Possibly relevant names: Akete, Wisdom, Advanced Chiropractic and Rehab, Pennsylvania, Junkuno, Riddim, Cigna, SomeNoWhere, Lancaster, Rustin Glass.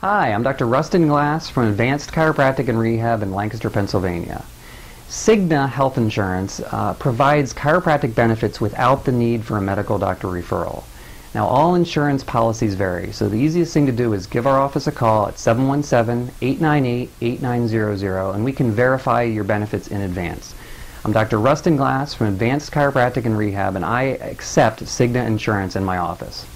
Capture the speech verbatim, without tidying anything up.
Hi, I'm Doctor Rustin Glass from Advanced Chiropractic and Rehab in Lancaster, Pennsylvania. Cigna Health Insurance uh, provides chiropractic benefits without the need for a medical doctor referral. Now, all insurance policies vary, so the easiest thing to do is give our office a call at seven one seven, eight nine eight, eight nine zero zero and we can verify your benefits in advance. I'm Doctor Rustin Glass from Advanced Chiropractic and Rehab, and I accept Cigna Insurance in my office.